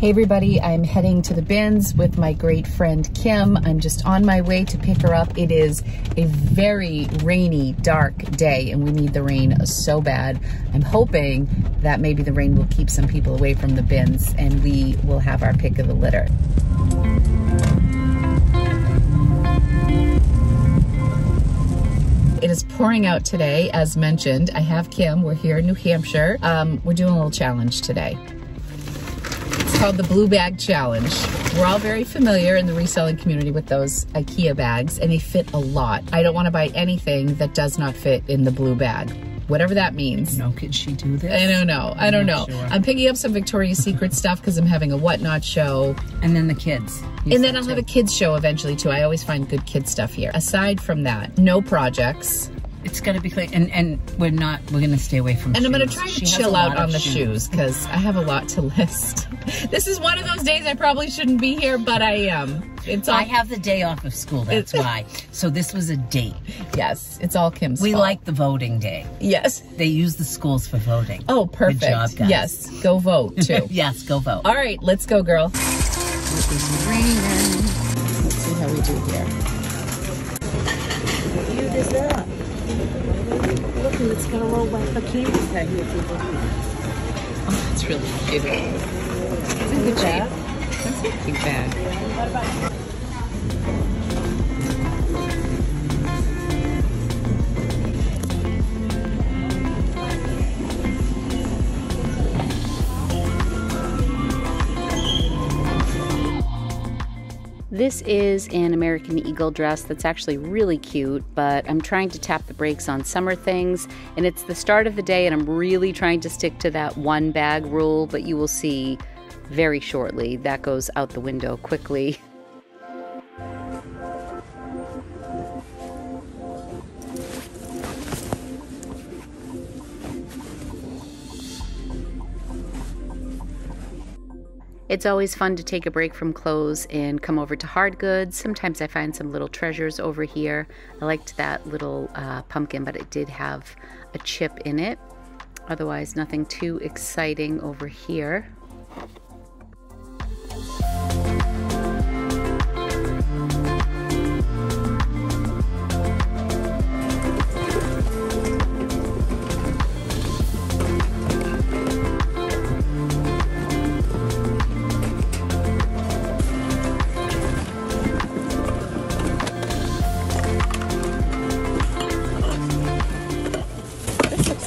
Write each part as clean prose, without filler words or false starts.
Hey everybody, I'm heading to the bins with my great friend Kim. I'm just on my way to pick her up. It is a very rainy, dark day and we need the rain so bad. I'm hoping that maybe the rain will keep some people away from the bins and we will have our pick of the litter. It is pouring out today, as mentioned. I have Kim, we're here in New Hampshire. We're doing a little challenge today. It's called the Blue Bag Challenge. We're all very familiar in the reselling community with those IKEA bags, and they fit a lot. I don't want to buy anything that does not fit in the blue bag. Whatever that means. No, could she do this? I don't know. I don't know. Sure. I'm picking up some Victoria's Secret stuff because I'm having a Whatnot show. And then the kids. And then I'll have a kids show eventually too. I always find good kids stuff here. Aside from that, no projects. It's gonna be like, and we're gonna stay away from shoes. And I'm gonna try to chill out on the shoes because I have a lot to list. This is one of those days I probably shouldn't be here, but I am. It's all, I have the day off of school, that's why. So this was a date. Yes, it's all Kim's fault. We like the voting day. Yes. They use the schools for voting. Oh, perfect. Good job, guys. Yes, go vote too. Yes, go vote. All right, let's go, girl. It is raining. Let's see how we do here. You did that. Look, it's going to roll like the canvas out here. Oh, that's really cute. It's in good shape. That's a cute bag. This is an American Eagle dress that's actually really cute, but I'm trying to tap the brakes on summer things, and it's the start of the day and I'm really trying to stick to that one bag rule, but you will see very shortly that goes out the window quickly. It's always fun to take a break from clothes and come over to hard goods. Sometimes I find some little treasures over here. I liked that little pumpkin, but it did have a chip in it. Otherwise, nothing too exciting over here.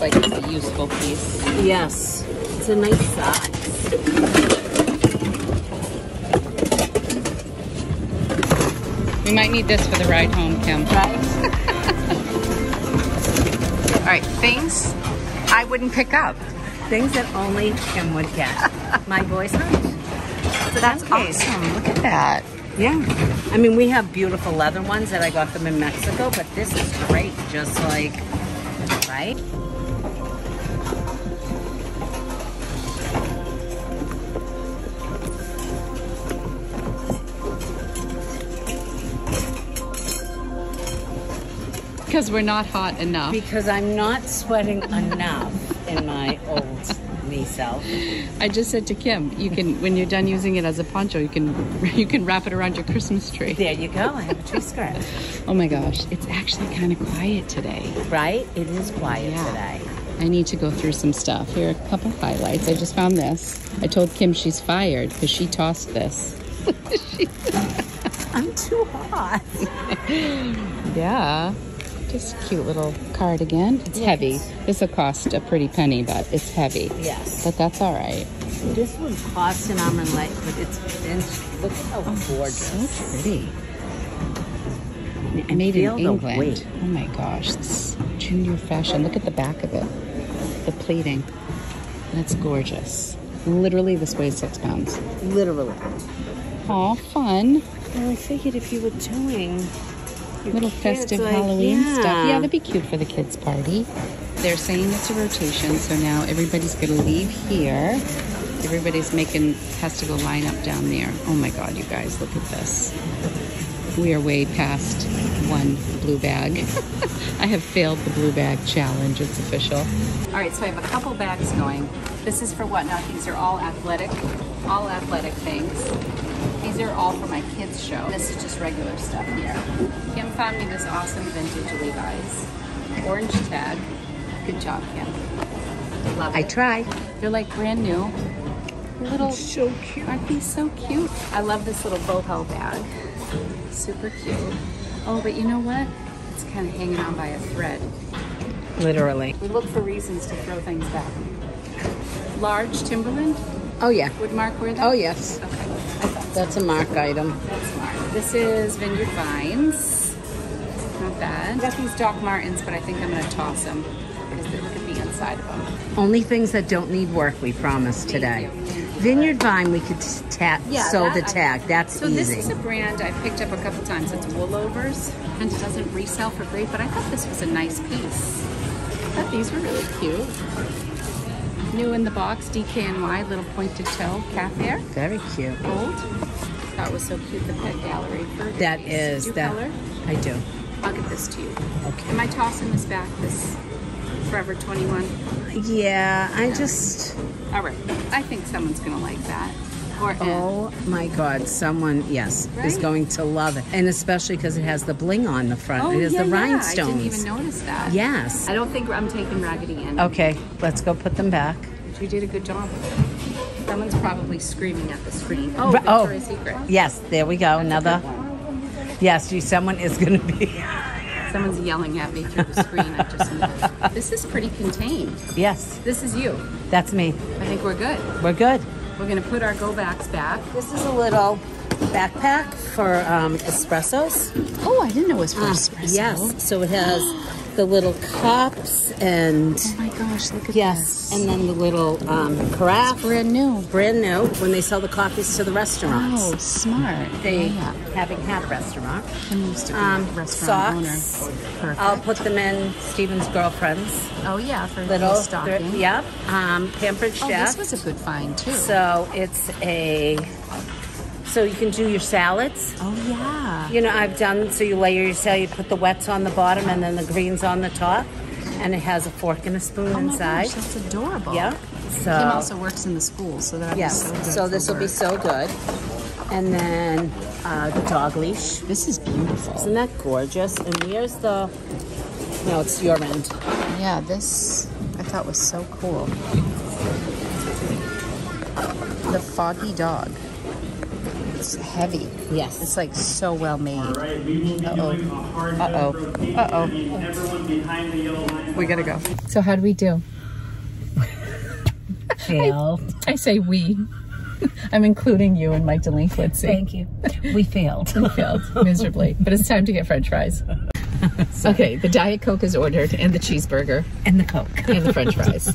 Like it's a useful piece. Yes, it's a nice size. We might need this for the ride home, Kim. Right? All right, things I wouldn't pick up. Things that only Kim would get. My boys hunt. So that's awesome. Look at that. Yeah. I mean, we have beautiful leather ones that I got them in Mexico, but this is great. Just like, right? Because we're not hot enough. Because I'm not sweating enough in my old me self. I just said to Kim, you can, when you're done using it as a poncho, you can wrap it around your Christmas tree. There you go. I have a tree skirt. Oh my gosh, it's actually kind of quiet today. Right? It is quiet today. I need to go through some stuff. Here are a couple highlights. I just found this. I told Kim she's fired because she tossed this. I'm too hot. Yeah. Just cute little cardigan. It's heavy. This will cost a pretty penny, but it's heavy. Yes. But that's all right. This would cost an arm and leg, but it's look how gorgeous. So pretty. And made in England. Oh my gosh. It's junior fashion. Look at the back of it. The pleating. That's gorgeous. Literally, this weighs 6 pounds. Literally. Aw, fun. Well, I figured if you were doing little festive Halloween stuff. Yeah, that'd be cute for the kids' party. They're saying it's a rotation, so now everybody's gonna leave here. Everybody's has to go line up down there. Oh my God, you guys, look at this. We are way past one blue bag. I have failed the blue bag challenge, it's official. All right, so I have a couple bags going. This is for Whatnot, these are all athletic all athletic things. These are all for my kids' show. This is just regular stuff here. Kim found me this awesome vintage Levi's. Orange tag. Good job, Kim. Love it. I try. They're like brand new. Little, it's so cute. Aren't these so cute? I love this little boho bag. Super cute. Oh, but you know what? It's kind of hanging on by a thread. Literally. We look for reasons to throw things back. Large Timberland? Oh, yeah. Would Mark wear that? Oh, yes. Okay. That's a Mark item. That's Mark. This is Vineyard Vines. Not bad. I got these Doc Martens, but I think I'm going to toss them. Because they look at the inside of them. Only things that don't need work, we promise today. Vineyard Vine, we could sew the tag. That's easy. So this is a brand I've picked up a couple times. It's Woolovers, and it doesn't resell for great, but I thought this was a nice piece. I thought these were really cute. New in the box, DKNY, little pointed toe calf hair. Very cute. Gold. That was so cute, the pet gallery. That is. Do you color? I do. I'll get this to you. Okay. Am I tossing this back, this Forever 21? Yeah, I just... All right. I think someone's going to like that. Or oh, Anne. My God. Someone, yes, right? Is going to love it. And especially because it has the bling on the front. Oh, it has the rhinestones. I didn't even notice that. Yes. I don't think I'm taking Raggedy Ann. Okay, let's go put them back. You did a good job. Someone's probably screaming at the screen. Oh, Victoria's Secret. Yes, there we go. That's another. Yes, someone is going to be... Someone's yelling at me through the screen. I just knew. This is pretty contained. Yes. This is you. That's me. I think we're good. We're good. We're going to put our go-backs back. This is a little backpack for espressos. Oh, I didn't know it was for espresso. Yes. So it has the little cups and... Oh, my gosh. Look at this. Yes. And then the little carafe. It's brand new. Brand new when they sell the coffees to the restaurants. Oh, smart. They having had restaurant. I used to be a restaurant owner. I'll put them in Stephen's girlfriend's. Oh, yeah. For little stocking. Yep. Pampered Chef. This was a good find, too. So it's a... So you can do your salads. Oh, yeah. You know, I've done, so you layer your salad, you put the wets on the bottom and then the greens on the top. And it has a fork and a spoon inside. Gosh, that's adorable. Yeah. So Kim also works in the school, so that'll be so good. So this will be so good. And then the dog leash. This is beautiful. Isn't that gorgeous? And here's the, no, it's your end. Yeah, this I thought was so cool. The foggy dog. It's heavy. Yes. It's like so well made. We gotta go. So how do we do? Failed. I say we. I'm including you in my delinquency. Thank you. We failed. We failed miserably. But it's time to get french fries. Okay, the Diet Coke is ordered, and the cheeseburger. And the Coke. And the french fries.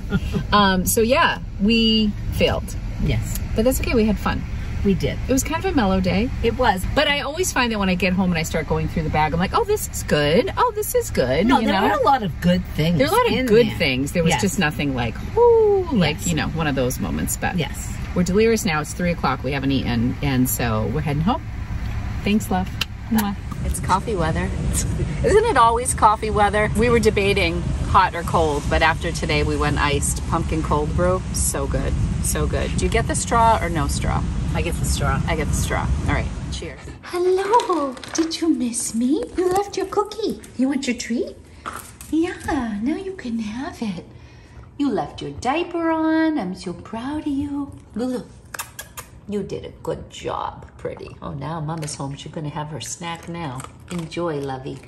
So yeah, we failed. Yes. But that's okay, we had fun. We did. It was kind of a mellow day. It was. But I always find that when I get home and I start going through the bag, I'm like, oh, this is good. Oh, this is good. No, there were a lot of good things. There were a lot of good things. There was just nothing like, ooh, like, you know, one of those moments. But yes, we're delirious now. It's 3 o'clock. We haven't eaten. And so we're heading home. Thanks, love. Mwah. It's coffee weather. Isn't it always coffee weather? We were debating hot or cold, but after today we went iced pumpkin cold brew. So good. So good. Do you get the straw or no straw? I get the straw. I get the straw. All right. Cheers. Hello. Did you miss me? You left your cookie. You want your treat? Yeah. Now you can have it. You left your diaper on. I'm so proud of you. Lulu, you did a good job, pretty. Oh, now Mama's home. She's going to have her snack now. Enjoy, lovey.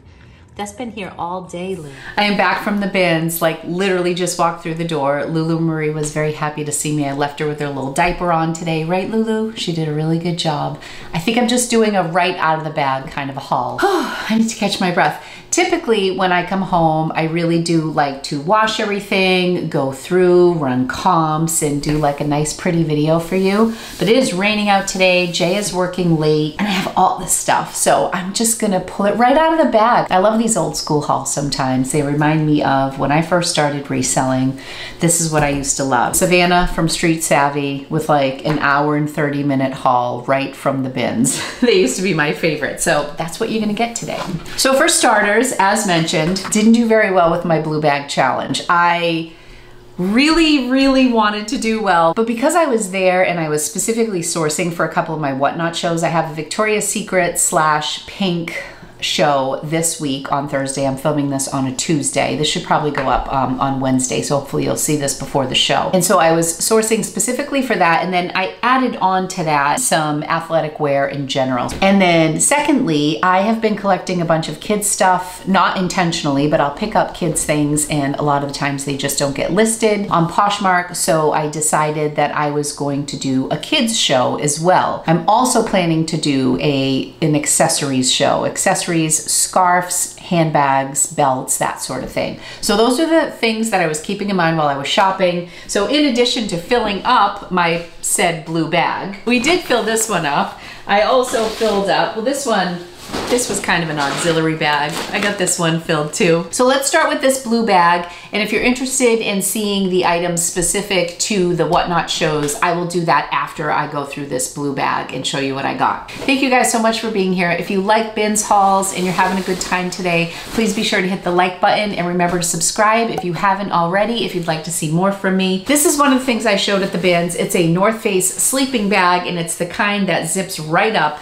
That's been here all day, Lou. I am back from the bins, like literally just walked through the door. Lulu Marie was very happy to see me. I left her with her little diaper on today. Right, Lulu? She did a really good job. I think I'm just doing a right out of the bag kind of a haul. Oh, I need to catch my breath. Typically, when I come home, I really do like to wash everything, go through, run comps, and do like a nice pretty video for you. But it is raining out today. Jay is working late, and I have all this stuff. So I'm just gonna pull it right out of the bag. I love these old school hauls sometimes. They remind me of when I first started reselling. This is what I used to love. Savannah from Street Savvy with like an hour and 30-minute haul right from the bins. They used to be my favorite. So that's what you're gonna get today. So for starters, as mentioned, didn't do very well with my blue bag challenge. I really wanted to do well. But because I was there and I was specifically sourcing for a couple of my Whatnot shows, I have a Victoria's Secret slash Pink show this week on Thursday. I'm filming this on a Tuesday. This should probably go up on Wednesday, so hopefully you'll see this before the show. And so I was sourcing specifically for that, and then I added on to that some athletic wear in general. And then secondly, I have been collecting a bunch of kids stuff, not intentionally, but I'll pick up kids things, and a lot of the times they just don't get listed on Poshmark, so I decided that I was going to do a kids show as well. I'm also planning to do an accessories show. Scarves, handbags, belts, that sort of thing. So those are the things that I was keeping in mind while I was shopping. So in addition to filling up my said blue bag, we did fill this one up. I also filled up, well, this one, this was kind of an auxiliary bag. I got this one filled too. So let's start with this blue bag. And if you're interested in seeing the items specific to the Whatnot shows, I will do that after I go through this blue bag and show you what I got. Thank you guys so much for being here. If you like bins hauls and you're having a good time today, please be sure to hit the like button and remember to subscribe if you haven't already, if you'd like to see more from me. This is one of the things I showed at the bins. It's a North Face sleeping bag, and it's the kind that zips right up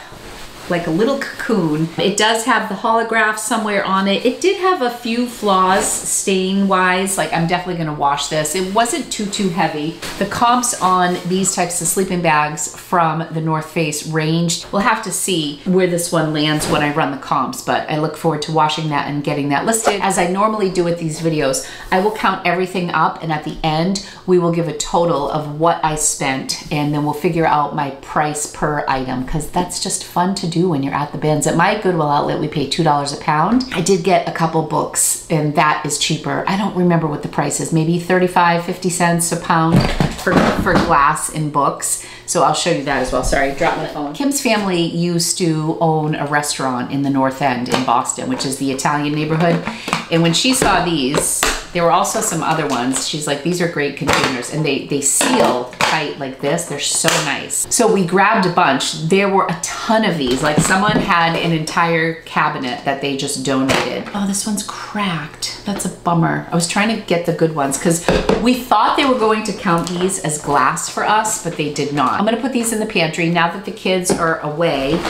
like a little cocoon. It does have the holograph somewhere on it. It did have a few flaws stain wise, like I'm definitely gonna wash this. It wasn't too heavy. The comps on these types of sleeping bags from the North Face range, we'll have to see where this one lands when I run the comps, but I look forward to washing that and getting that listed. As I normally do with these videos, I will count everything up, and at the end, we will give a total of what I spent, and then we'll figure out my price per item, because that's just fun to do when you're at the bins. At my Goodwill outlet, we pay $2 a pound. I did get a couple books, and that is cheaper. I don't remember what the price is, maybe 35, 50 cents a pound for glass and books. So I'll show you that as well. Sorry, I dropped my phone. Kim's family used to own a restaurant in the North End in Boston, which is the Italian neighborhood. And when she saw these, there were also some other ones. She's like, these are great containers, and they seal tight like this. They're so nice. So we grabbed a bunch. There were a ton of these. Like, someone had an entire cabinet that they just donated. Oh, this one's cracked. That's a bummer. I was trying to get the good ones because we thought they were going to count these as glass for us, but they did not. I'm gonna put these in the pantry. Now that the kids are away,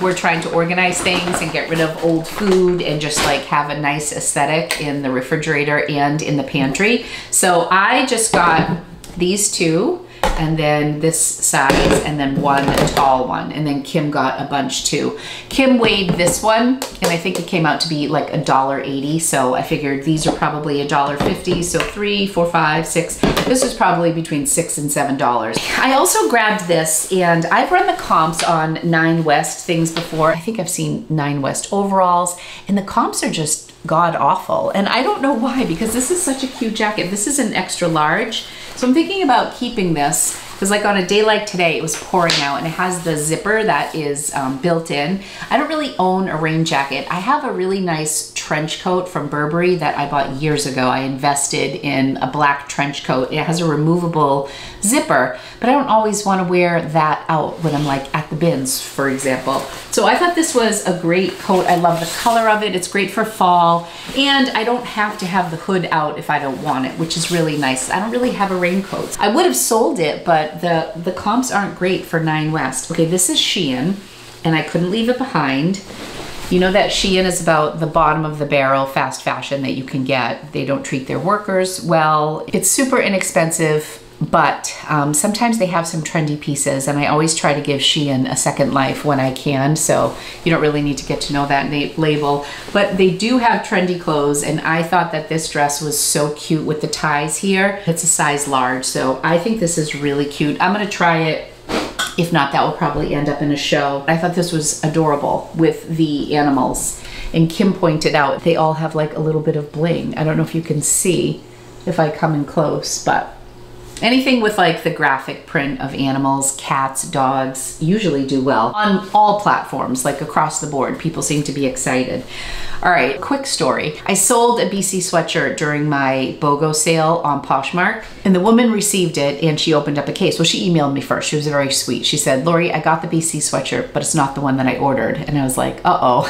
we're trying to organize things and get rid of old food and just like have a nice aesthetic in the refrigerator and in the pantry. So I just got these two, and then this size, and then one tall one, and then Kim got a bunch too. Kim weighed this one, and I think it came out to be like $1.80, so I figured these are probably $1.50, so $3, $4, $5, $6. This was probably between $6 and $7. I also grabbed this, and I've run the comps on Nine West things before. I think I've seen Nine West overalls, and the comps are just god awful. And I don't know why, because this is such a cute jacket. This is an extra large. So I'm thinking about keeping this, because like on a day like today, it was pouring out, and it has the zipper that is built in. I don't really own a rain jacket. I have a really nice trench coat from Burberry that I bought years ago. I invested in a black trench coat. It has a removable zipper, but I don't always want to wear that out when I'm like at the bins, for example. So I thought this was a great coat. I love the color of it. It's great for fall, and I don't have to have the hood out if I don't want it, which is really nice. I don't really have a raincoat. I would have sold it, but the comps aren't great for Nine West. Okay, this is Shein, and I couldn't leave it behind. You know that Shein is about the bottom of the barrel fast fashion that you can get. They don't treat their workers well. It's super inexpensive, but sometimes they have some trendy pieces, and I always try to give Shein a second life when I can, so you don't really need to get to know that label. But they do have trendy clothes, and I thought that this dress was so cute with the ties here. It's a size large, so I think this is really cute. I'm gonna try it. If not, that will probably end up in a show. I thought this was adorable with the animals, and Kim pointed out they all have like a little bit of bling. I don't know if you can see if I come in close, but anything with like the graphic print of animals, cats, dogs, usually do well on all platforms, like across the board. People seem to be excited. All right, quick story. I sold a BC sweatshirt during my BOGO sale on Poshmark, and the woman received it, and she opened up a case. Well, she emailed me first. She was very sweet. She said, "Lori, I got the BC sweatshirt, but it's not the one that I ordered." And I was like, uh-oh,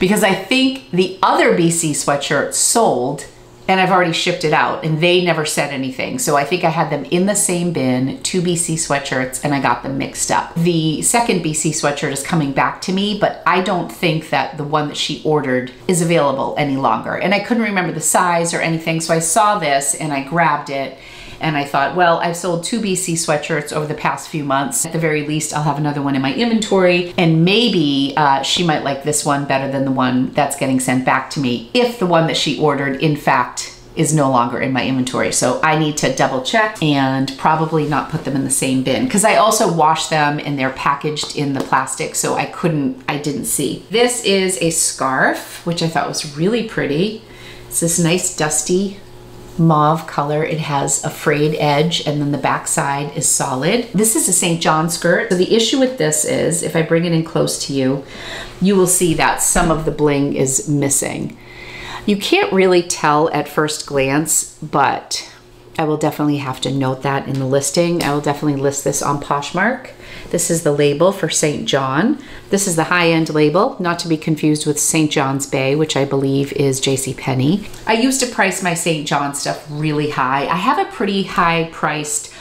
because I think the other BC sweatshirt sold and I've already shipped it out, and they never said anything. So I think I had them in the same bin, two BC sweatshirts, and I got them mixed up. The second BC sweatshirt is coming back to me, but I don't think that the one that she ordered is available any longer. And I couldn't remember the size or anything, so I saw this and I grabbed it. And I thought, well, I've sold two BC sweatshirts over the past few months. At the very least, I'll have another one in my inventory, and maybe she might like this one better than the one that's getting sent back to me, if the one that she ordered, in fact, is no longer in my inventory. So I need to double check and probably not put them in the same bin, because I also wash them and they're packaged in the plastic, so I didn't see. This is a scarf, which I thought was really pretty. It's this nice dusty mauve color. It has a frayed edge, and then the back side is solid. This is a St. John skirt. So the issue with this is, if I bring it in close to you, you will see that some of the bling is missing. You can't really tell at first glance, but I will definitely have to note that in the listing. I will definitely list this on Poshmark. This is the label for St. John. This is the high-end label, not to be confused with St. John's Bay, which I believe is JCPenney. I used to price my St. John stuff really high. I have a pretty high-priced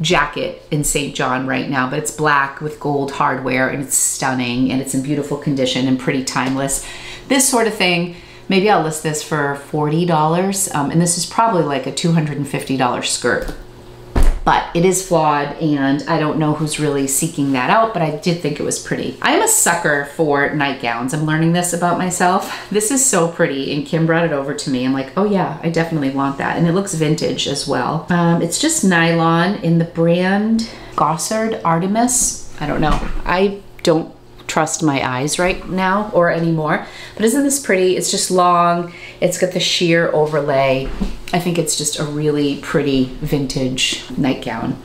jacket in St. John right now, but it's black with gold hardware, and it's stunning, and it's in beautiful condition and pretty timeless. This sort of thing, maybe I'll list this for $40, and this is probably like a $250 skirt. But it is flawed, and I don't know who's really seeking that out, but I did think it was pretty. I'm a sucker for nightgowns. I'm learning this about myself. This is so pretty, and Kim brought it over to me. I'm like, oh yeah, I definitely want that. And it looks vintage as well. It's just nylon in the brand Gossard Artemis. I don't know. I don't trust my eyes right now or anymore, but isn't this pretty? It's just long. It's got the sheer overlay. I think it's just a really pretty vintage nightgown.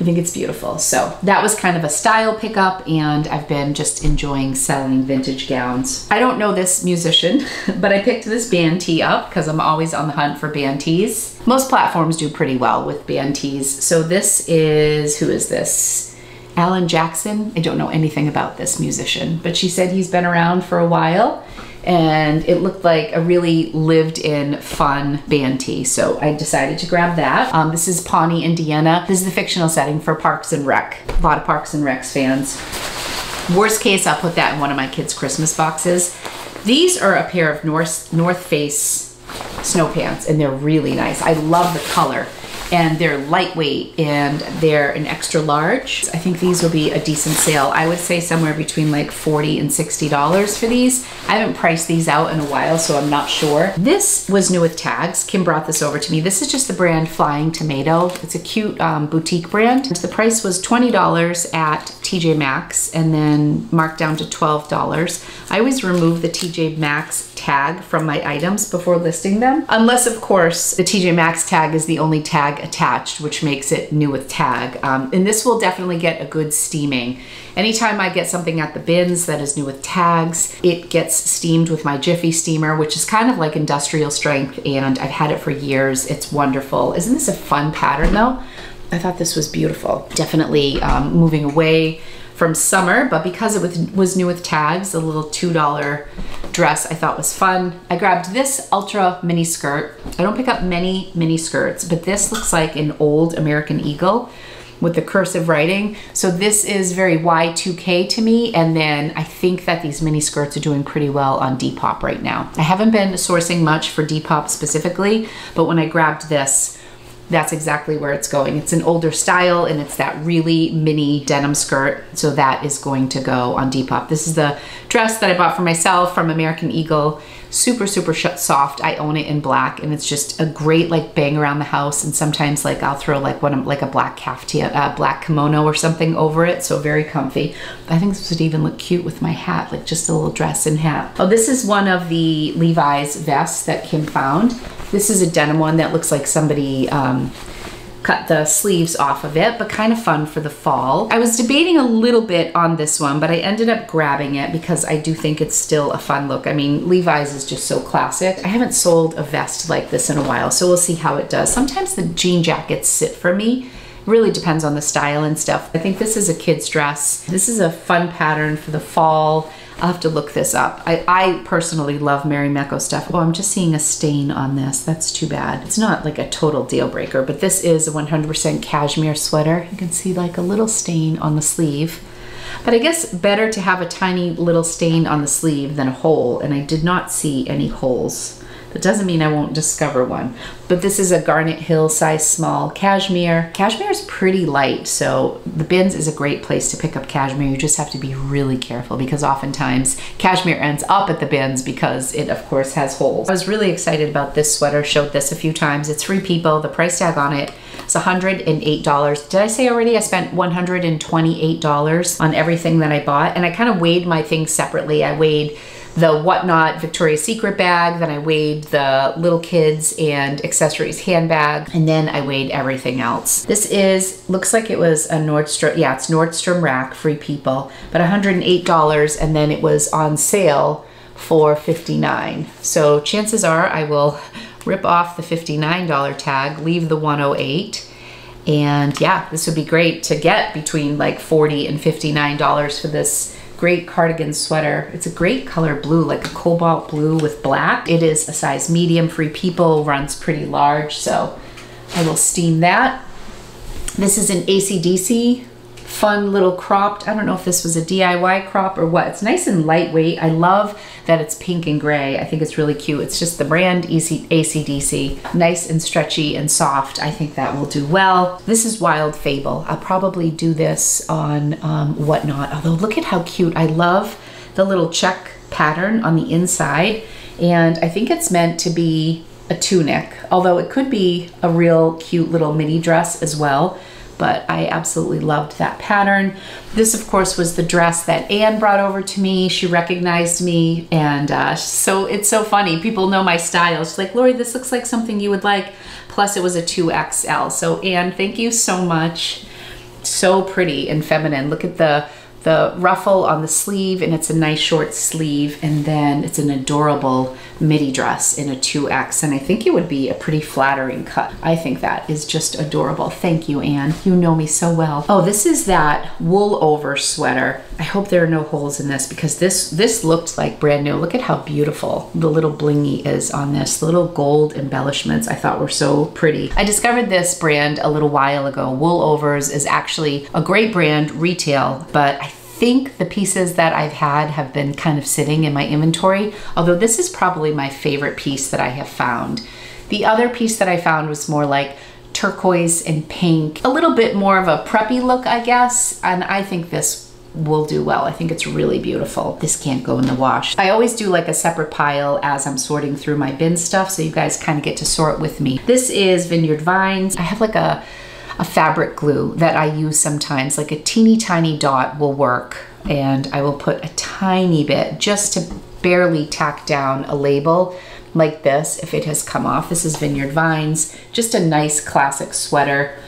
I think it's beautiful. So that was kind of a style pickup, and I've been just enjoying selling vintage gowns. I don't know this musician, but I picked this band tee up because I'm always on the hunt for band tees. Most platforms do pretty well with band tees. So this is, who is this? Alan Jackson. I don't know anything about this musician, but she said he's been around for a while, and it looked like a really lived in fun band tee. So I decided to grab that. This is Pawnee, Indiana. This is the fictional setting for Parks and Rec. A lot of Parks and Rec fans. Worst case, I'll put that in one of my kids' Christmas boxes. These are a pair of North Face snow pants, and they're really nice. I love the color. And they're lightweight, and they're an extra large. I think these will be a decent sale. I would say somewhere between like $40 and $60 for these. I haven't priced these out in a while, so I'm not sure. This was new with tags. Kim brought this over to me. This is just the brand Flying Tomato. It's a cute boutique brand. The price was $20 at TJ Maxx, and then marked down to $12. I always remove the TJ Maxx tag from my items before listing them, unless of course the TJ Maxx tag is the only tag attached, which makes it new with tag. And this will definitely get a good steaming. Anytime I get something at the bins that is new with tags, it gets steamed with my Jiffy steamer, which is kind of like industrial strength, and I've had it for years. It's wonderful. Isn't this a fun pattern though? I thought this was beautiful. Definitely moving away from summer, but because it was new with tags, the little $2 dress I thought was fun. I grabbed this ultra mini skirt. I don't pick up many mini skirts, but this looks like an old American Eagle with the cursive writing. So this is very Y2K to me, and then I think that these mini skirts are doing pretty well on Depop right now. I haven't been sourcing much for Depop specifically, but when I grabbed this, that's exactly where it's going. It's an older style, and it's that really mini denim skirt, so that is going to go on Depop. This is the dress that I bought for myself from American Eagle. Super, super soft. I own it in black, and it's just a great like bang around the house, and sometimes like I'll throw like one like a black caftan, black kimono or something over it, so very comfy. I think this would even look cute with my hat, like just a little dress and hat. Oh, this is one of the Levi's vests that Kim found. This is a denim one that looks like somebody cut the sleeves off of it, but kind of fun for the fall. I was debating a little bit on this one, but I ended up grabbing it because I do think it's still a fun look. I mean, Levi's is just so classic. I haven't sold a vest like this in a while, so we'll see how it does. Sometimes the jean jackets sit for me. Really depends on the style and stuff. I think this is a kid's dress. This is a fun pattern for the fall. I'll have to look this up. I personally love Mary Mecco stuff. Oh, I'm just seeing a stain on this. That's too bad. It's not like a total deal breaker, but this is a 100% cashmere sweater. You can see like a little stain on the sleeve. But I guess better to have a tiny little stain on the sleeve than a hole, and I did not see any holes. That doesn't mean I won't discover one. But this is a Garnet Hill size small cashmere. Cashmere is pretty light, so the bins is a great place to pick up cashmere. You just have to be really careful because oftentimes cashmere ends up at the bins because it of course has holes. I was really excited about this sweater, showed this a few times. It's Free People, the price tag on it is $108. Did I say already I spent $128 on everything that I bought? And I kind of weighed my things separately. I weighed the Whatnot Victoria's Secret bag, then I weighed the little kids and accessories handbag, and then I weighed everything else. This is, looks like it was a Nordstrom, yeah, it's Nordstrom Rack, Free People, but $108, and then it was on sale for $59. So chances are I will rip off the $59 tag, leave the $108, and yeah, this would be great to get between like $40 and $59 for this great cardigan sweater. It's a great color blue, like a cobalt blue with black. It is a size medium. Free People runs pretty large, so I will steam that. This is an ACDC, fun little cropped. I don't know if this was a DIY crop or what. It's nice and lightweight. I love that it's pink and gray. I think it's really cute. It's just the brand ACDC. Nice and stretchy and soft. I think that will do well. This is Wild Fable. I'll probably do this on Whatnot. Although look at how cute. I love the little check pattern on the inside. And I think it's meant to be a tunic, although it could be a real cute little mini dress as well. But I absolutely loved that pattern. This, of course, was the dress that Anne brought over to me. She recognized me, and so it's so funny. People know my style. She's like, Lori, this looks like something you would like. Plus, it was a 2XL. So, Anne, thank you so much. So pretty and feminine. Look at the ruffle on the sleeve, and it's a nice short sleeve, and then it's an adorable midi dress in a 2X, and I think it would be a pretty flattering cut. I think that is just adorable. Thank you, Anne. You know me so well. Oh, this is that wool over sweater. I hope there are no holes in this because this looked like brand new. Look at how beautiful the little blingy is on this. The little gold embellishments I thought were so pretty. I discovered this brand a little while ago. Woolovers is actually a great brand retail, but I think the pieces that I've had have been kind of sitting in my inventory, although this is probably my favorite piece that I have found. The other piece that I found was more like turquoise and pink, a little bit more of a preppy look, I guess, and I think this will do well. I think it's really beautiful. This can't go in the wash. I always do like a separate pile as I'm sorting through my bin stuff, so you guys kind of get to sort with me. This is Vineyard Vines. I have like a fabric glue that I use sometimes, like a teeny tiny dot will work, and I will put a tiny bit just to barely tack down a label like this if it has come off. This is Vineyard Vines, just a nice classic sweater.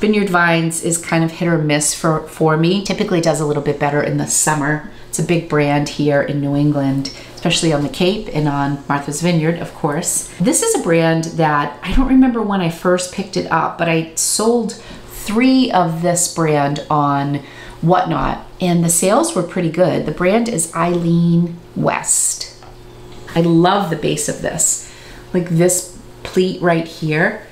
Vineyard Vines is kind of hit or miss for me. Typically does a little bit better in the summer. It's a big brand here in New England, especially on the Cape and on Martha's Vineyard, of course. This is a brand that I don't remember when I first picked it up, but I sold 3 of this brand on Whatnot, and the sales were pretty good. The brand is Eileen West. I love the base of this. Like this pleat right here,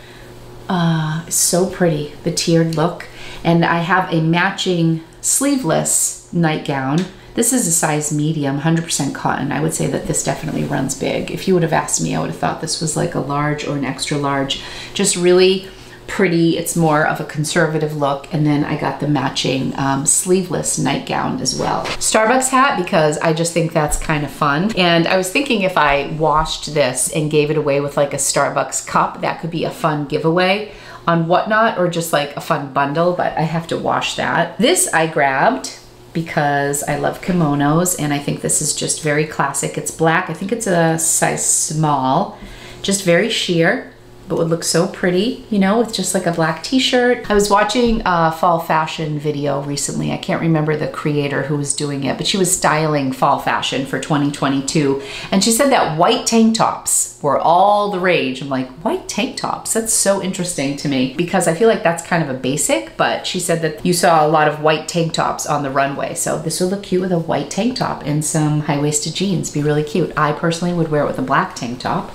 so pretty, the tiered look. And I have a matching sleeveless nightgown. This is a size medium, 100% cotton. I would say that this definitely runs big. If you would have asked me, I would have thought this was like a large or an extra large. Just really pretty. It's more of a conservative look. And then I got the matching sleeveless nightgown as well. Starbucks hat, because I just think that's kind of fun. And I was thinking if I washed this and gave it away with like a Starbucks cup, that could be a fun giveaway on Whatnot, or just like a fun bundle, but I have to wash that. This I grabbed because I love kimonos, and I think this is just very classic. It's black. I think it's a size small, just very sheer, but would look so pretty, you know, with just like a black t-shirt. I was watching a fall fashion video recently. I can't remember the creator who was doing it, but she was styling fall fashion for 2022. And she said that white tank tops were all the rage. I'm like, white tank tops? That's so interesting to me because I feel like that's kind of a basic, but she said that you saw a lot of white tank tops on the runway. So this would look cute with a white tank top and some high-waisted jeans, be really cute. I personally would wear it with a black tank top,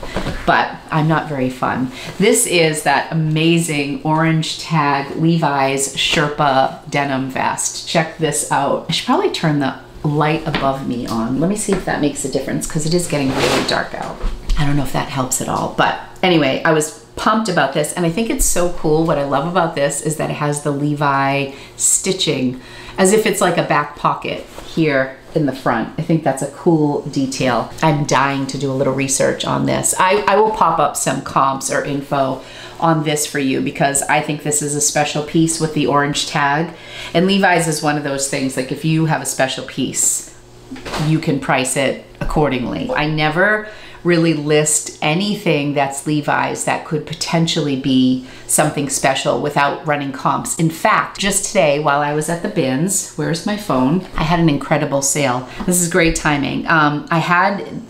but I'm not very fun. This is that amazing orange tag Levi's Sherpa denim vest. Check this out. I should probably turn the light above me on. Let me see if that makes a difference because it is getting really dark out. I don't know if that helps at all, but anyway, I was pumped about this and I think it's so cool. What I love about this is that it has the Levi stitching as if it's like a back pocket here in the front. I think that's a cool detail. I'm dying to do a little research on this. I will pop up some comps or info on this for you because I think this is a special piece with the orange tag. And Levi's is one of those things, like if you have a special piece, you can price it accordingly. I never really list anything that's Levi's that could potentially be something special without running comps. In fact, just today while I was at the bins, where's my phone? I had an incredible sale. This is great timing. I had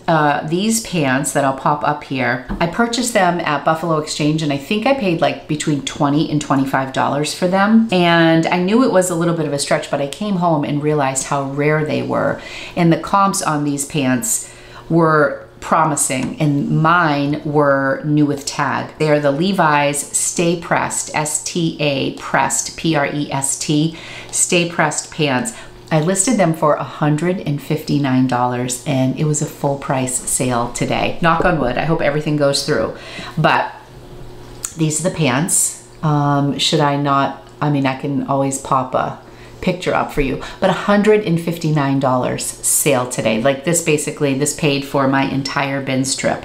these pants that I'll pop up here. I purchased them at Buffalo Exchange and I think I paid like between $20 and $25 for them. And I knew it was a little bit of a stretch, but I came home and realized how rare they were. And the comps on these pants were promising, and mine were new with tag. They are the Levi's Stay Pressed, S-T-A Pressed, P-R-E-S-T, Stay Pressed pants. I listed them for $159 and it was a full price sale today. Knock on wood, I hope everything goes through. But these are the pants. Should I not, I mean, I can always pop a picture up for you, but $159 sale today. Like this, basically this paid for my entire bins trip.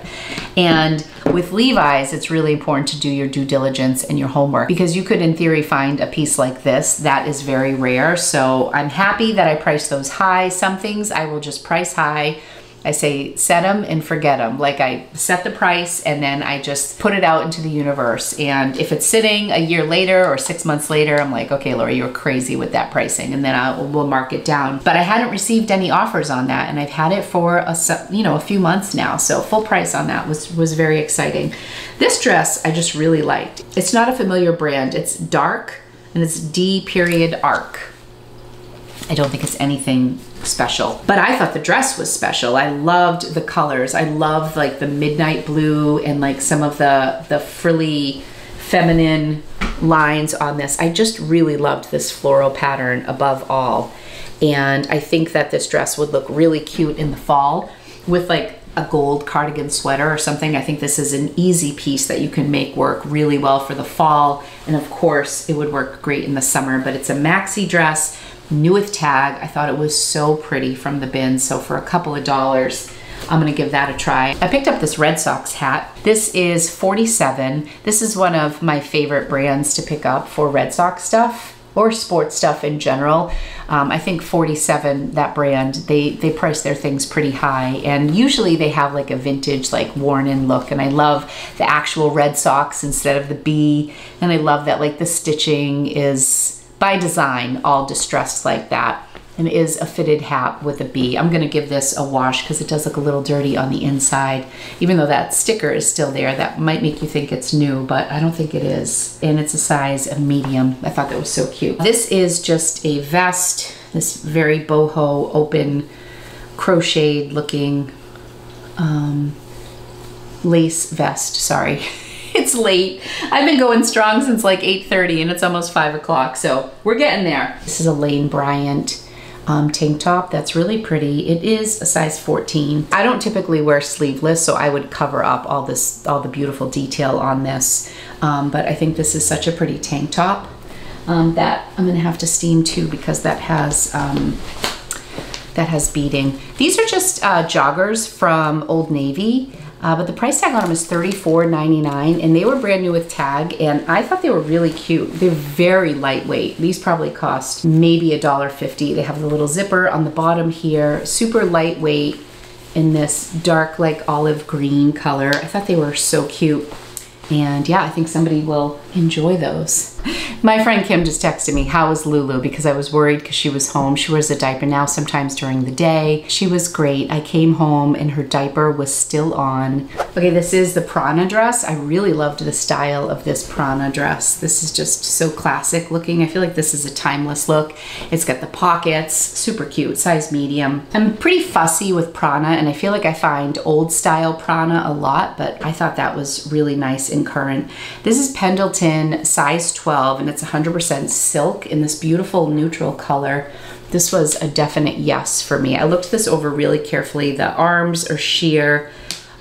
And with Levi's, it's really important to do your due diligence and your homework because you could in theory find a piece like this that is very rare. So I'm happy that I priced those high. Some things I will just price high. I say, set them and forget them. Like I set the price and then I just put it out into the universe. And if it's sitting a year later or 6 months later, I'm like, okay, Laura, you're crazy with that pricing. And then we'll mark it down. But I hadn't received any offers on that. And I've had it for a few months now. So full price on that was very exciting. This dress I just really liked. It's not a familiar brand. It's dark and it's D.ARC. I don't think it's anything special, but I thought the dress was special. I loved the colors. I loved like the midnight blue and like some of the frilly feminine lines on this. I just really loved this floral pattern above all. And I think that this dress would look really cute in the fall with like a gold cardigan sweater or something. I think this is an easy piece that you can make work really well for the fall. And of course it would work great in the summer, but it's a maxi dress, new with tag. I thought it was so pretty from the bin. So for a couple of dollars, I'm gonna give that a try. I picked up this Red Sox hat. This is 47. This is one of my favorite brands to pick up for Red Sox stuff or sports stuff in general. I think 47, that brand, they price their things pretty high. And usually they have like a vintage, like worn in look. And I love the actual Red Sox instead of the B. And I love that like the stitching is by design, all distressed like that, and it is a fitted hat with a B. I'm gonna give this a wash because it does look a little dirty on the inside, even though that sticker is still there. That might make you think it's new, but I don't think it is. And it's a size of medium. I thought that was so cute. This is just a vest, this very boho, open, crocheted looking lace vest, sorry. It's late. I've been going strong since like 8:30 and it's almost 5 o'clock, so we're getting there. This is a Lane Bryant tank top that's really pretty. It is a size 14. I don't typically wear sleeveless, so I would cover up all the beautiful detail on this, but I think this is such a pretty tank top that I'm gonna have to steam too because that has beading. These are just joggers from Old Navy. But the price tag on them is $34.99 and they were brand new with tag and I thought they were really cute. They're very lightweight. These probably cost maybe $1.50. They have the little zipper on the bottom here, super lightweight in this dark like olive green color. I thought they were so cute. And yeah, I think somebody will enjoy those. My friend Kim just texted me, how was Lulu? Because I was worried because she was home. She wears a diaper now sometimes during the day. She was great. I came home and her diaper was still on. Okay, this is the Prana dress. I really loved the style of this Prana dress. This is just so classic looking. I feel like this is a timeless look. It's got the pockets, super cute, size medium. I'm pretty fussy with Prana and I feel like I find old style Prana a lot, but I thought that was really nice and current. This is Pendleton, size 12, and it's 100% silk in this beautiful neutral color. This was a definite yes for me. I looked this over really carefully. The arms are sheer.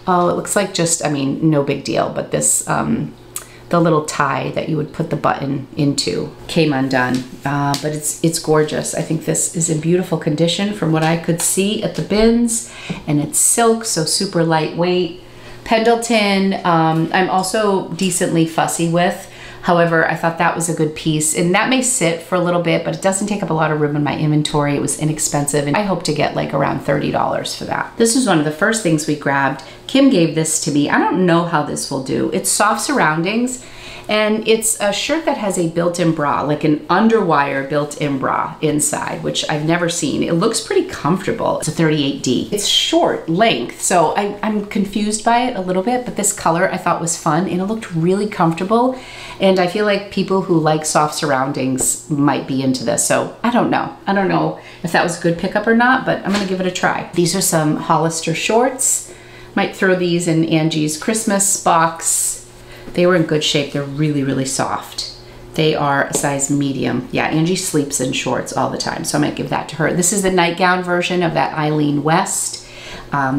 Oh, it looks like just, I mean, no big deal, but this, the little tie that you would put the button into came undone, but it's gorgeous. I think this is in beautiful condition from what I could see at the bins, and it's silk, so super lightweight. Pendleton, I'm also decently fussy with. However, I thought that was a good piece, and that may sit for a little bit, but it doesn't take up a lot of room in my inventory. It was inexpensive, and I hope to get like around $30 for that. This is one of the first things we grabbed. Kim gave this to me. I don't know how this will do. It's soft surroundings, and it's a shirt that has a built-in bra, like an underwire built-in bra inside, which I've never seen. It looks pretty comfortable. It's a 38D. It's short length, so I'm confused by it a little bit, but this color I thought was fun, and it looked really comfortable, and I feel like people who like soft surroundings might be into this, so I don't know. I don't know if that was a good pickup or not, but I'm gonna give it a try. These are some Hollister shorts. Might throw these in Angie's Christmas box. They were in good shape. They're really, really soft. They are a size medium. Yeah, Angie sleeps in shorts all the time, so I might give that to her. This is the nightgown version of that Eileen West.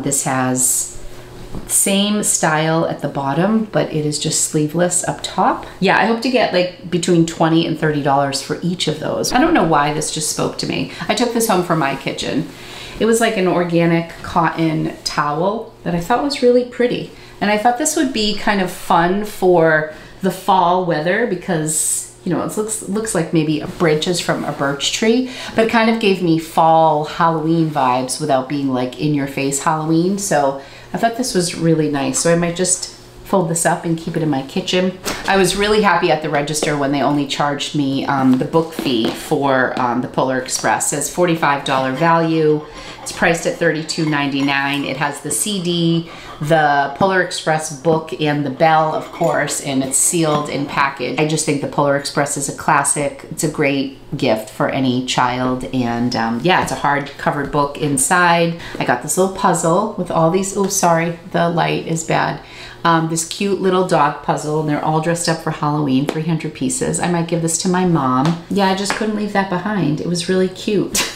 This has same style at the bottom, but it is just sleeveless up top. Yeah, I hope to get like between $20 and $30 for each of those. I don't know why this just spoke to me. I took this home from my kitchen. It was like an organic cotton towel that I thought was really pretty. And I thought this would be kind of fun for the fall weather because, you know, it looks like maybe branches from a birch tree, but it kind of gave me fall Halloween vibes without being like in your face Halloween. So I thought this was really nice. So I might just fold this up and keep it in my kitchen. I was really happy at the register when they only charged me the book fee for the Polar Express. It says $45 value. It's priced at $32.99. It has the CD, the Polar Express book, and the bell, of course, and it's sealed and packaged. I just think the Polar Express is a classic. It's a great gift for any child, and yeah, it's a hard covered book inside. I got this little puzzle with all these, oh, sorry, the light is bad. This cute little dog puzzle, and they're all dressed up for Halloween, 300 pieces. I might give this to my mom. Yeah, I just couldn't leave that behind. It was really cute.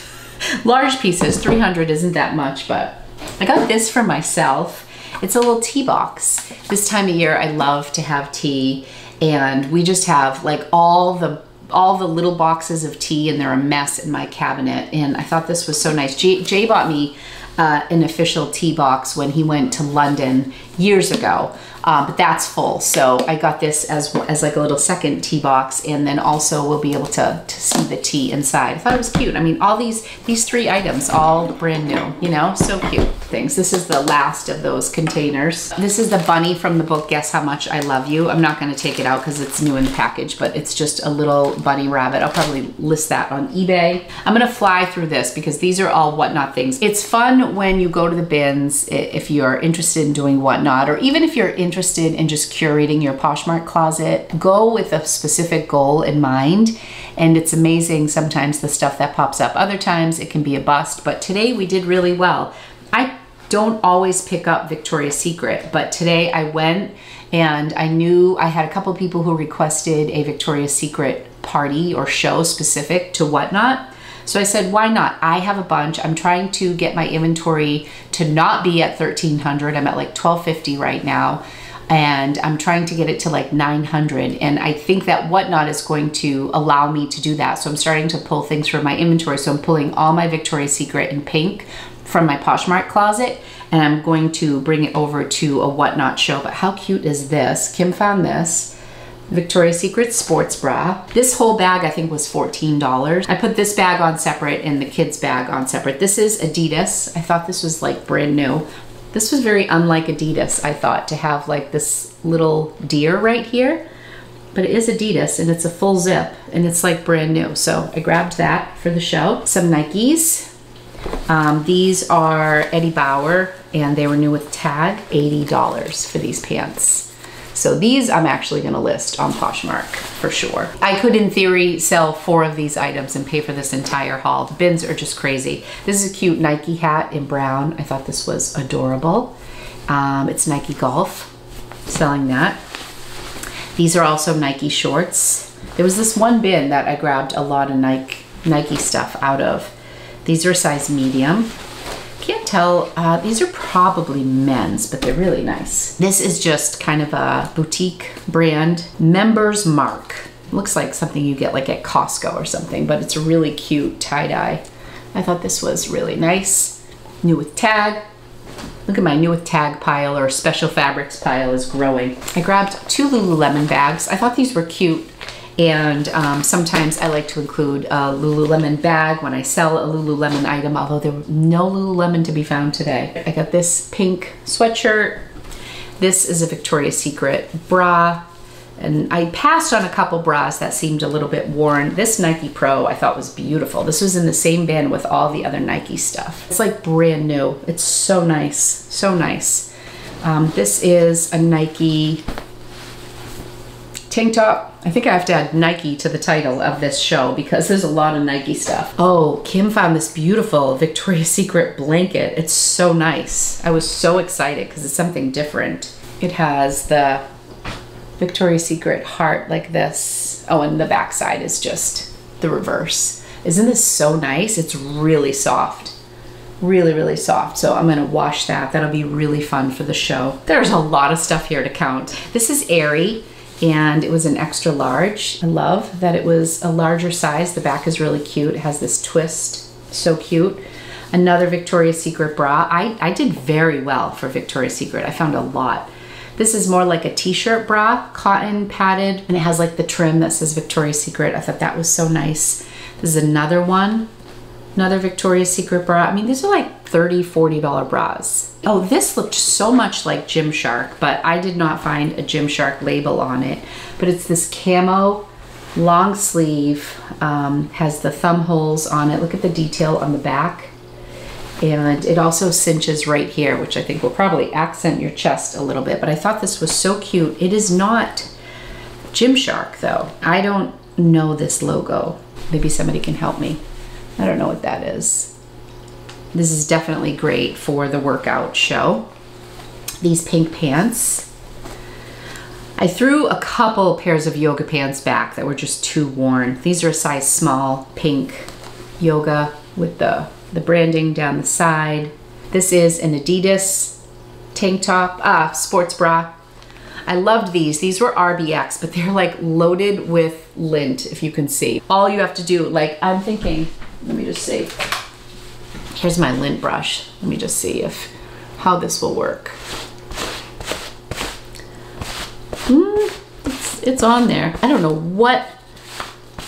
Large pieces, 300 isn't that much, but I got this for myself. It's a little tea box. This time of year, I love to have tea, and we just have like all the little boxes of tea, and they're a mess in my cabinet, and I thought this was so nice. Jay bought me an official tea box when he went to London years ago, but that's full, so I got this as like a little second tea box, and then also we'll be able to see the tea inside. I thought it was cute. I mean, all these three items, all brand new, you know, so cute things. This is the last of those containers. This is the bunny from the book Guess How Much I Love You. I'm not going to take it out because it's new in the package, but it's just a little bunny rabbit. I'll probably list that on eBay. I'm going to fly through this because these are all Whatnot things. It's fun when you go to the bins if you're interested in doing Whatnot, or even if you're interested in just curating your Poshmark closet. Go with a specific goal in mind, and it's amazing sometimes the stuff that pops up. Other times it can be a bust, but today we did really well. I don't always pick up Victoria's Secret, but today I went, and I knew I had a couple people who requested a Victoria's Secret party or show specific to Whatnot. So I said, why not? I have a bunch. I'm trying to get my inventory to not be at 1,300. I'm at like 1,250 right now, and I'm trying to get it to like 900. And I think that Whatnot is going to allow me to do that. So I'm starting to pull things from my inventory. So I'm pulling all my Victoria's Secret in pink from my Poshmark closet, and I'm going to bring it over to a Whatnot show. But how cute is this? Kim found this. Victoria's Secret sports bra. This whole bag I think was $14. I put this bag on separate and the kids bag on separate. This is Adidas. I thought this was like brand new. This was very unlike Adidas, I thought, to have like this little deer right here, but it is Adidas and it's a full zip and it's like brand new. So I grabbed that for the show. Some Nikes. These are Eddie Bauer and they were new with tag, $80 for these pants. So these I'm actually gonna list on Poshmark for sure. I could in theory sell 4 of these items and pay for this entire haul. The bins are just crazy. This is a cute Nike hat in brown. I thought this was adorable. It's Nike Golf, selling that. These are also Nike shorts. There was this one bin that I grabbed a lot of Nike stuff out of. These are size medium. Can't tell, these are probably men's, but they're really nice. This is just kind of a boutique brand, Members Mark. Looks like something you get like at Costco or something, but it's a really cute tie-dye. I thought this was really nice. New with tag. Look at my new with tag pile, or special fabrics pile, is growing. I grabbed 2 Lululemon bags. I thought these were cute. And sometimes I like to include a Lululemon bag when I sell a Lululemon item, although there were no Lululemon to be found today. I got this pink sweatshirt. This is a Victoria's Secret bra. And I passed on a couple bras that seemed a little bit worn. This Nike Pro I thought was beautiful. This was in the same bin with all the other Nike stuff. It's like brand new. It's so nice, so nice. This is a Nike tank top. I think I have to add Nike to the title of this show because there's a lot of Nike stuff. Oh, Kim found this beautiful Victoria's Secret blanket. It's so nice. I was so excited because it's something different. It has the Victoria's Secret heart like this. Oh, and the backside is just the reverse. Isn't this so nice? It's really soft. Really, really soft. So I'm gonna wash that. That'll be really fun for the show. There's a lot of stuff here to count. This is Aerie. And it was an extra large. I love that it was a larger size. The back is really cute. It has this twist, so cute. Another Victoria's Secret bra. I did very well for Victoria's Secret. I found a lot. This is more like a t-shirt bra, cotton padded, and it has like the trim that says Victoria's Secret. I thought that was so nice. This is another one, another Victoria's Secret bra. I mean, these are like $30, $40 bras. Oh, this looked so much like Gymshark, but I did not find a Gymshark label on it. But it's this camo long sleeve, has the thumb holes on it. Look at the detail on the back. And it also cinches right here, which I think will probably accent your chest a little bit. But I thought this was so cute. It is not Gymshark though. I don't know this logo. Maybe somebody can help me. I don't know what that is. This is definitely great for the workout show. These pink pants. I threw a couple pairs of yoga pants back that were just too worn. These are a size small, pink yoga with the branding down the side. This is an Adidas tank top, sports bra. I loved these. These were RBX, but they're like loaded with lint, if you can see. All you have to do, like I'm thinking, let me just see. Here's my lint brush. Let me just see if how this will work. It's on there. I don't know what.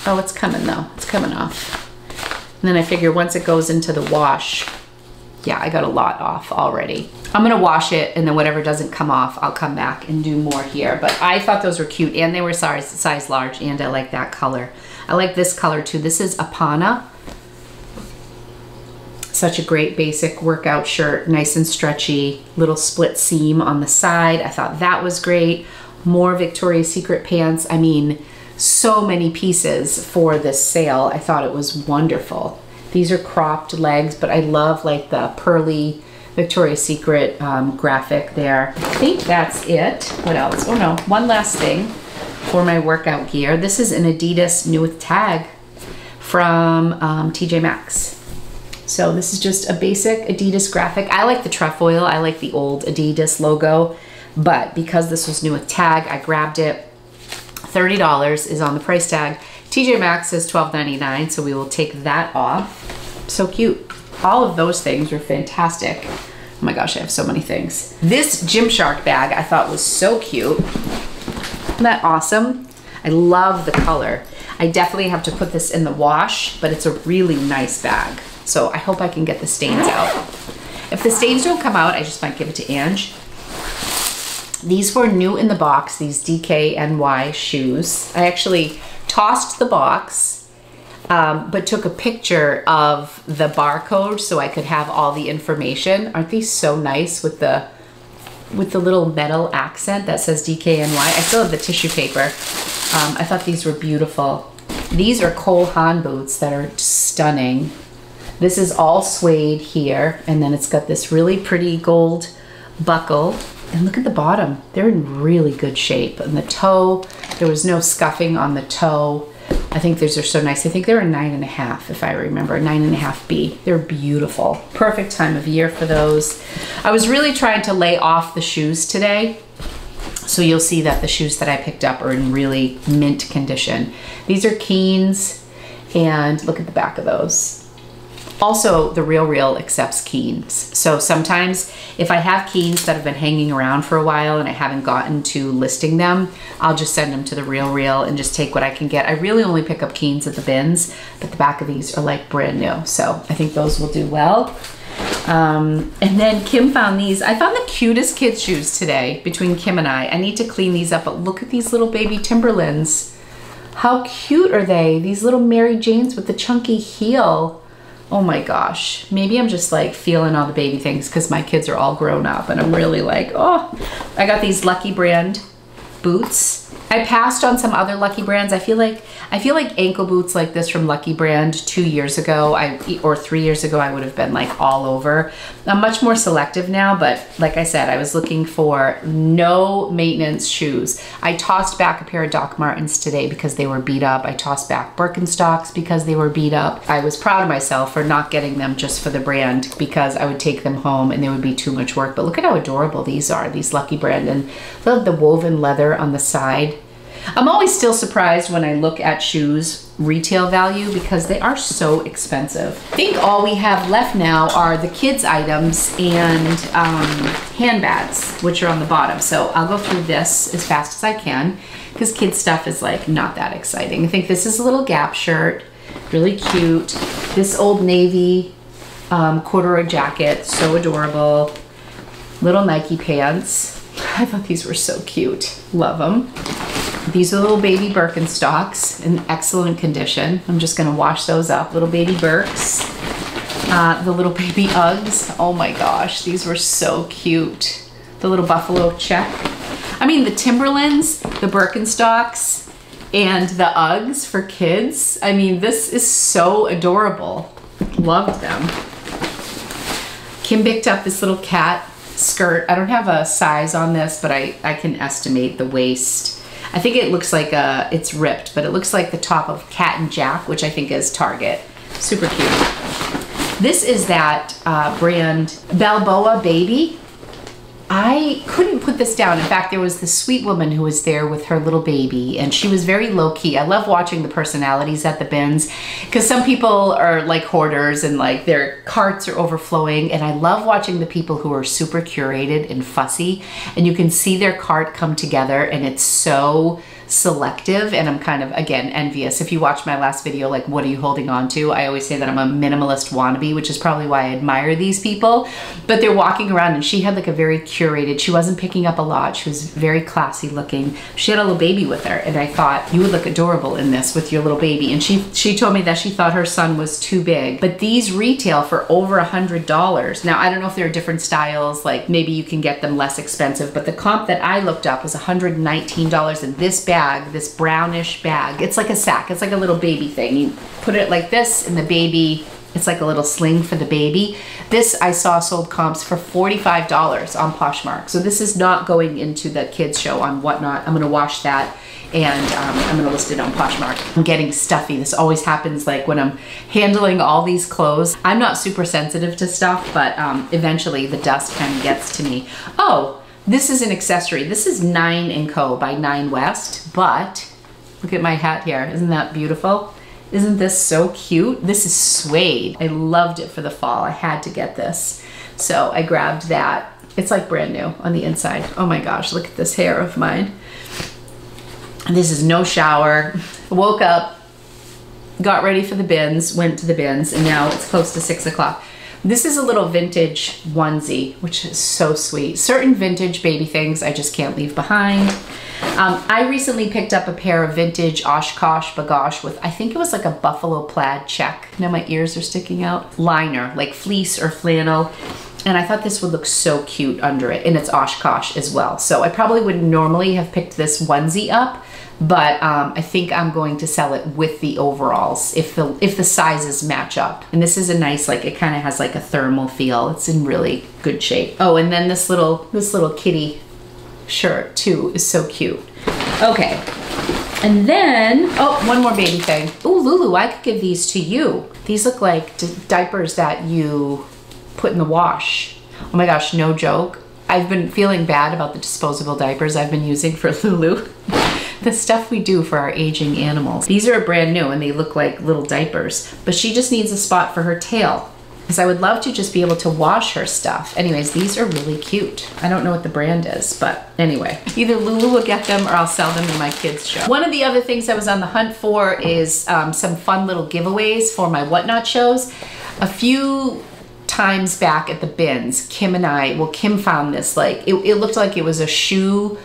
Oh, it's coming though. It's coming off. And then I figure once it goes into the wash, yeah, I got a lot off already. I'm gonna wash it and then whatever doesn't come off, I'll come back and do more here. But I thought those were cute and they were size large and I like that color. I like this color too. This is Apana. Such a great basic workout shirt, nice and stretchy, little split seam on the side. I thought that was great. More Victoria's Secret pants. I mean, so many pieces for this sale. I thought it was wonderful. These are cropped legs, but I love like the pearly Victoria's Secret graphic there. I think that's it. What else? Oh no, one last thing. For my workout gear. This is an Adidas new with tag from TJ Maxx. So this is just a basic Adidas graphic. I like the trefoil. I like the old Adidas logo, but because this was new with tag, I grabbed it. $30 is on the price tag. TJ Maxx is $12.99, so we will take that off. So cute. All of those things are fantastic. Oh my gosh, I have so many things. This Gymshark bag I thought was so cute. Isn't that awesome? I love the color. I definitely have to put this in the wash, but it's a really nice bag. So I hope I can get the stains out. If the stains don't come out, I just might give it to Ange. These were new in the box, these DKNY shoes. I actually tossed the box, but took a picture of the barcode so I could have all the information. Aren't these so nice with the little metal accent that says DKNY? I still have the tissue paper. I thought these were beautiful. These are Cole Haan boots that are stunning. This is all suede here, and then it's got this really pretty gold buckle. And look at the bottom, they're in really good shape. And the toe, there was no scuffing on the toe. I think these are so nice. I think they're a 9.5, if I remember, 9.5B. They're beautiful. Perfect time of year for those. I was really trying to lay off the shoes today. So you'll see that the shoes that I picked up are in really mint condition. These are Keens, and look at the back of those. Also, The RealReal accepts Keens. So sometimes if I have Keens that have been hanging around for a while and I haven't gotten to listing them, I'll just send them to The RealReal and just take what I can get. I really only pick up Keens at the bins, but the back of these are like brand new. So I think those will do well. And then Kim found these. I found the cutest kids shoes today between Kim and I. I need to clean these up, but look at these little baby Timberlands. How cute are they? These little Mary Janes with the chunky heel. Oh my gosh, maybe I'm just like feeling all the baby things because my kids are all grown up and I'm really like, oh. I got these Lucky Brand boots. I passed on some other Lucky Brands. I feel like ankle boots like this from Lucky Brand 2 years ago or 3 years ago, I would have been like all over. I'm much more selective now, but like I said, I was looking for no maintenance shoes. I tossed back a pair of Doc Martens today because they were beat up. I tossed back Birkenstocks because they were beat up. I was proud of myself for not getting them just for the brand because I would take them home and they would be too much work. But look at how adorable these are, these Lucky Brand, and love the woven leather on the side. I'm always still surprised when I look at shoes retail value because they are so expensive. I think all we have left now are the kids items and handbags, which are on the bottom. So I'll go through this as fast as I can because kids stuff is like not that exciting. I think this is a little Gap shirt, really cute. This Old Navy corduroy jacket, so adorable. Little Nike pants. I thought these were so cute. Love them. These are little baby Birkenstocks in excellent condition. I'm just gonna wash those up. Little baby Birks, the little baby Uggs. Oh my gosh, these were so cute. The little buffalo check. I mean, the Timberlands, the Birkenstocks, and the Uggs for kids. I mean, this is so adorable. Loved them. Kim picked up this little cat skirt. I don't have a size on this, but I can estimate the waist. I think it looks like it's ripped, but it looks like the top of Cat and Jack, which I think is Target. Super cute. This is that brand Balboa Baby. I couldn't put this down. In fact, there was this sweet woman who was there with her little baby, and she was very low-key. I love watching the personalities at the bins because some people are like hoarders and like their carts are overflowing, and I love watching the people who are super curated and fussy, and you can see their cart come together, and it's so selective, and I'm kind of, again, envious. If you watch my last video, like, what are you holding on to? I always say that I'm a minimalist wannabe, which is probably why I admire these people, but they're walking around, and she had like a very curated, she wasn't picking up a lot. She was very classy looking. She had a little baby with her, and I thought, you would look adorable in this with your little baby, and she told me that she thought her son was too big, but these retail for over $100. Now, I don't know if there are different styles, like maybe you can get them less expensive, but the comp that I looked up was $119, and this bag, this brownish bag, it's like a sack, it's like a little baby thing. You put it like this and the baby, it's like a little sling for the baby. This I saw sold comps for $45 on Poshmark. So this is not going into the kids show on Whatnot. I'm gonna wash that and I'm gonna list it on Poshmark. I'm getting stuffy. This always happens like when I'm handling all these clothes. I'm not super sensitive to stuff, but eventually the dust kind of gets to me. Oh, this is an accessory. This is 9 & Co. by Nine West, but look at my hat here. Isn't that beautiful? Isn't this so cute? This is suede. I loved it for the fall. I had to get this. So I grabbed that. It's like brand new on the inside. Oh my gosh, look at this hair of mine. This is no shower. I woke up, got ready for the bins, went to the bins, and now it's close to 6 o'clock. This is a little vintage onesie, which is so sweet. Certain vintage baby things I just can't leave behind. I recently picked up a pair of vintage Oshkosh Bagosh with, I think it was like a buffalo plaid check. Now my ears are sticking out. Liner, like fleece or flannel. And I thought this would look so cute under it, and it's Oshkosh as well. So I probably would normally have picked this onesie up, but I think I'm going to sell it with the overalls if the sizes match up. And this is a nice, like, it kind of has like a thermal feel. It's in really good shape. Oh, and then this little kitty shirt too is so cute. Okay, and then, oh, one more baby thing. Ooh, Lulu, I could give these to you. These look like diapers that you put in the wash. Oh my gosh, no joke. I've been feeling bad about the disposable diapers I've been using for Lulu. The stuff we do for our aging animals. These are brand new and they look like little diapers, but she just needs a spot for her tail because I would love to just be able to wash her stuff. Anyways, these are really cute. I don't know what the brand is, but anyway. Either Lulu will get them or I'll sell them in my kids' show. One of the other things I was on the hunt for is some fun little giveaways for my Whatnot shows. A few times back at the bins, Kim and I, well, Kim found this, like, it looked like it was a shoe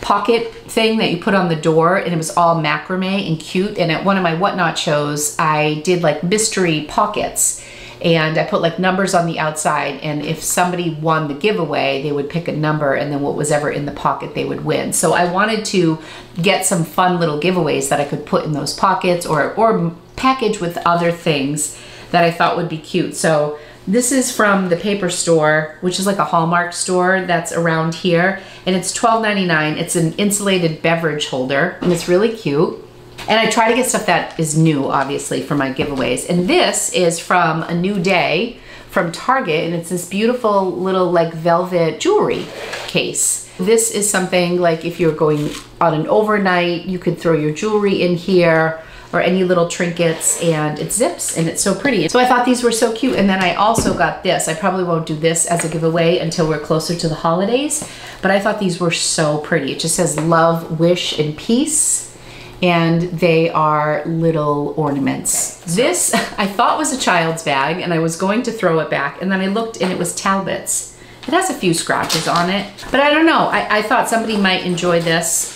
pocket thing that you put on the door, and it was all macrame and cute. And at one of my Whatnot shows, I did like mystery pockets, and I put like numbers on the outside, and if somebody won the giveaway, they would pick a number, and then what was ever in the pocket they would win. So I wanted to get some fun little giveaways that I could put in those pockets or package with other things that I thought would be cute. So this is from the paper store, which is like a Hallmark store that's around here, and it's $12.99. It's an insulated beverage holder, and it's really cute. And I try to get stuff that is new, obviously, for my giveaways. And this is from A New Day from Target, and it's this beautiful little like velvet jewelry case. This is something like if you're going on an overnight, you could throw your jewelry in here, or any little trinkets, and it zips, and it's so pretty. So I thought these were so cute. And then I also got this. I probably won't do this as a giveaway until we're closer to the holidays, but I thought these were so pretty. It just says love, wish, and peace, and they are little ornaments. This I thought was a child's bag, and I was going to throw it back, and then I looked and it was Talbot's. It has a few scratches on it, but I don't know. I thought somebody might enjoy this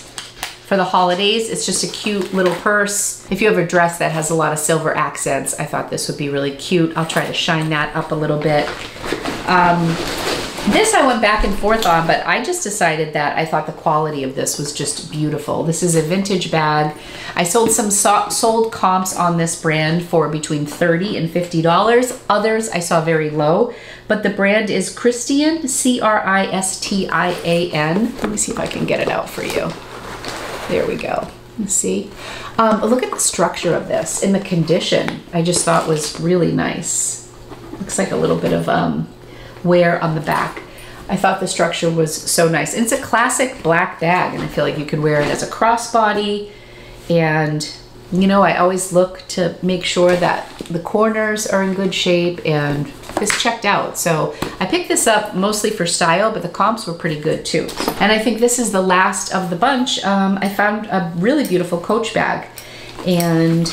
for the holidays. It's just a cute little purse. If you have a dress that has a lot of silver accents, I thought this would be really cute. I'll try to shine that up a little bit. This I went back and forth on, but I just decided that I thought the quality of this was just beautiful. This is a vintage bag. I sold some sold comps on this brand for between $30 and $50. Others I saw very low, but the brand is Christian, C-R-I-S-T-I-A-N. Let me see if I can get it out for you. There we go. Let's see. Look at the structure of this and the condition. I just thought was really nice. Looks like a little bit of wear on the back. I thought the structure was so nice. And it's a classic black bag, and I feel like you could wear it as a crossbody. And, you know, I always look to make sure that the corners are in good shape, and this checked out. So I picked this up mostly for style, but the comps were pretty good too. And I think this is the last of the bunch. I found a really beautiful Coach bag, and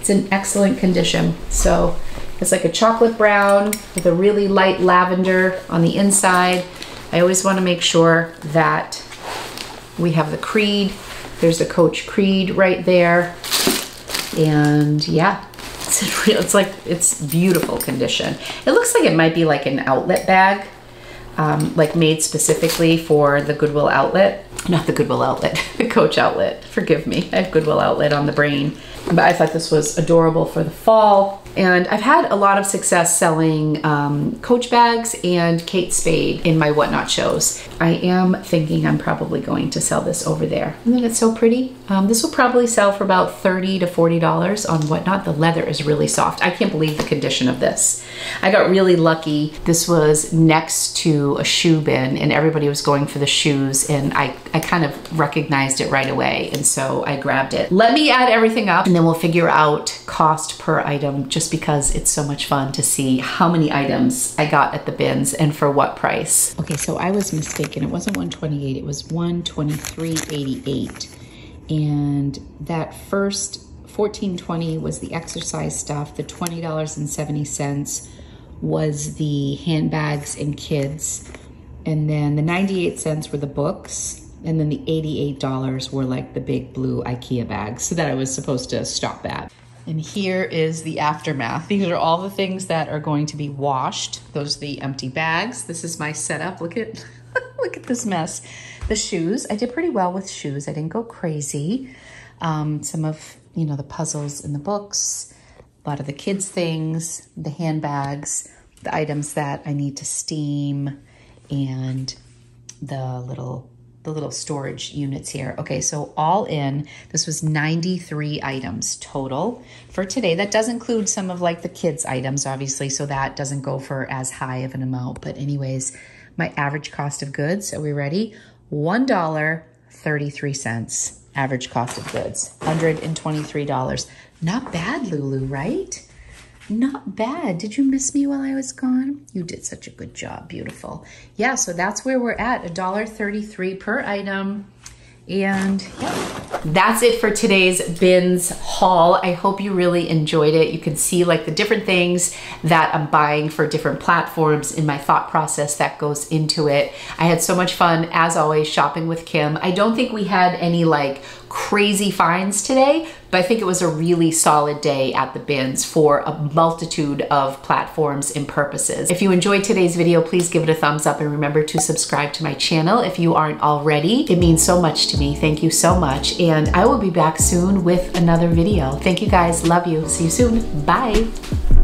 it's in excellent condition. So it's like a chocolate brown with a really light lavender on the inside. I always want to make sure that we have the creed. There's the Coach creed right there. And yeah, it's like, it's beautiful condition. It looks like it might be like an outlet bag, like made specifically for the Goodwill Outlet. Not the Goodwill Outlet, the Coach Outlet. Forgive me, I have Goodwill Outlet on the brain. But I thought this was adorable for the fall. And I've had a lot of success selling Coach bags and Kate Spade in my Whatnot shows. I am thinking I'm probably going to sell this over there. And then it's so pretty. This will probably sell for about $30 to $40 on Whatnot. The leather is really soft. I can't believe the condition of this. I got really lucky. This was next to a shoe bin, and everybody was going for the shoes, and I kind of recognized it right away, and so I grabbed it. Let me add everything up, and then we'll figure out cost per item, just because it's so much fun to see how many items I got at the bins and for what price. Okay, so I was mistaken. It wasn't $128, it was $123.88. And that first $14.20 was the exercise stuff. The $20.70 was the handbags and kids. And then the 98 cents were the books. And then the $88 were like the big blue IKEA bags. So that I was supposed to stop at. And here is the aftermath. These are all the things that are going to be washed. Those are the empty bags. This is my setup. Look at, look at this mess. The shoes, I did pretty well with shoes. I didn't go crazy. Some of, you know, the puzzles in the books, a lot of the kids' things, the handbags, the items that I need to steam, and the little storage units here. Okay, so all in, this was 93 items total for today. That does include some of like the kids' items, obviously, so that doesn't go for as high of an amount. But anyways, my average cost of goods, are we ready? $1.33 average cost of goods, $123. Not bad, Lulu, right? Not bad. Did you miss me while I was gone? You did such a good job. Beautiful. Yeah, so that's where we're at, $1.33 per item. And yeah, that's it for today's bins haul. I hope you really enjoyed it. You can see like the different things that I'm buying for different platforms in my thought process that goes into it. I had so much fun, as always, shopping with Kim. I don't think we had any like crazy finds today, but I think it was a really solid day at the bins for a multitude of platforms and purposes. If you enjoyed today's video, please give it a thumbs up and remember to subscribe to my channel if you aren't already. It means so much to me. Thank you so much. And I will be back soon with another video. Thank you guys. Love you. See you soon. Bye.